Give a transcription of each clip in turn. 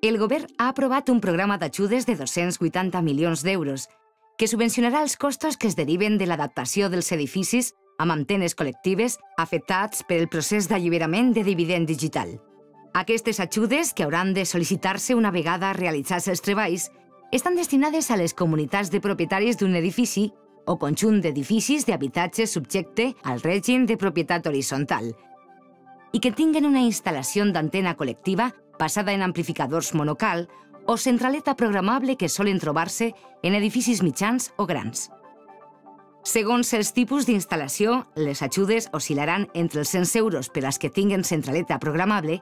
El govern ha aprovat un programa d'ajudes de 280 milions d'euros que subvencionarà els costos que es deriven de l'adaptació dels edificis amb antenes col·lectives afectats per el procés d'alliberament de dividend digital. Aquestes ajudes, que hauran de sol·licitar-se una vegada realitzats els treballs, estan destinades a les comunitats de propietaris d'un edifici o conjunt d'edificis d'habitatge subjecte al règim de propietat horitzontal i que tinguen una instal·lació d'antena col·lectiva basada en amplificadors monocal o centraleta programable que solen trobar-se en edificis mitjans o grans. Segons els tipus d'instal·lació, les ajudes oscilaran entre els 100 euros per als que tinguen centraleta programable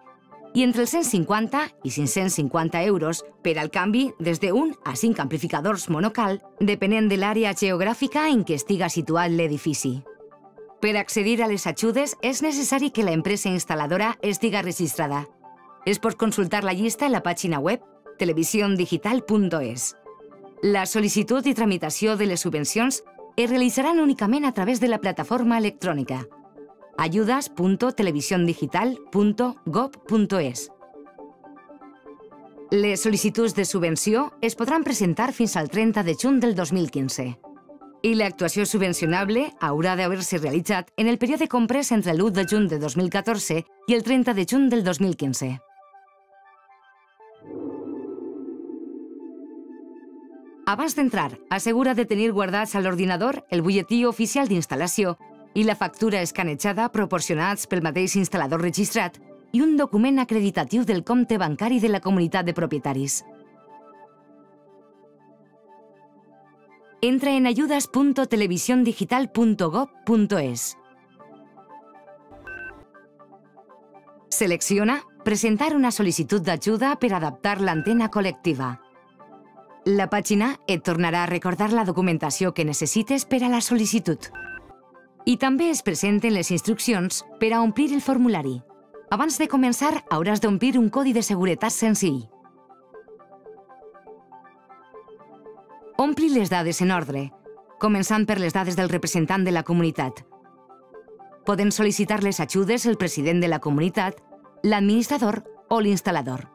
i entre els 150 i 550 euros per al canvi des de 1 a 5 amplificadors monocal, depenent de l'àrea geogràfica en què estiga situat l'edifici. Per accedir a les ajudes és necessari que la empresa instal·ladora estiga registrada. Es pot consultar la llista en la pàgina web televisiondigital.es. La sol·licitud i tramitació de les subvencions es realitzaran únicament a través de la plataforma electrònica ayudas.televisiondigital.gob.es. Les sol·licituds de subvenció es podran presentar fins al 30 de juny del 2015 i l'actuació subvencionable haurà d'haver-se realitzat en el període comprès entre l'1 de juny de 2014 i el 30 de juny del 2015. Abans d'entrar, assegura de tenir guardats a l'ordinador el butlletí oficial d'instal·lació i la factura escanejada proporcionats pel mateix instal·lador registrat i un document acreditatiu del compte bancari de la comunitat de propietaris. Entra en ayudas.televisiondigital.gob.es. Selecciona «Presentar una sol·licitud d'ajuda per adaptar l'antena col·lectiva». La pàgina et tornarà a recordar la documentació que necessites per a la sol·licitud. I també es presenten les instruccions per a omplir el formulari. Abans de començar, hauràs d'omplir un codi de seguretat senzill. Ompli les dades en ordre, començant per les dades del representant de la comunitat. Poden sol·licitar les ajudes el president de la comunitat, l'administrador o l'instal·lador.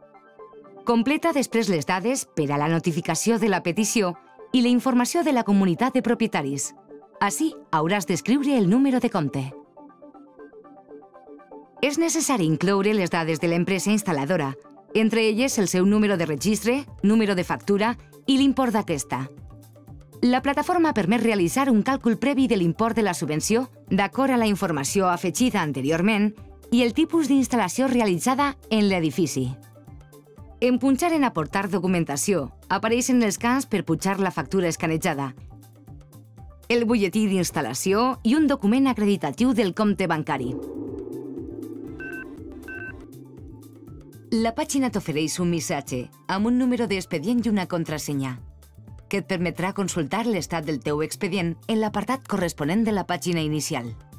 Completa després les dades per a la notificació de la petició i la informació de la comunitat de propietaris. Així hauràs d'escriure el número de compte. És necessari incloure les dades de l'empresa instal·ladora, entre elles el seu número de registre, número de factura i l'import d'aquesta. La plataforma permet realitzar un càlcul previ de l'import de la subvenció d'acord a la informació afegida anteriorment i el tipus d'instal·lació realitzada en l'edifici. En punxar en aportar documentació apareixen els camps per punxar la factura escanejada, el butlletí d'instal·lació i un document acreditatiu del compte bancari. La pàgina t'ofereix un missatge amb un número d'expedient i una contrasenya que et permetrà consultar l'estat del teu expedient en l'apartat corresponent de la pàgina inicial.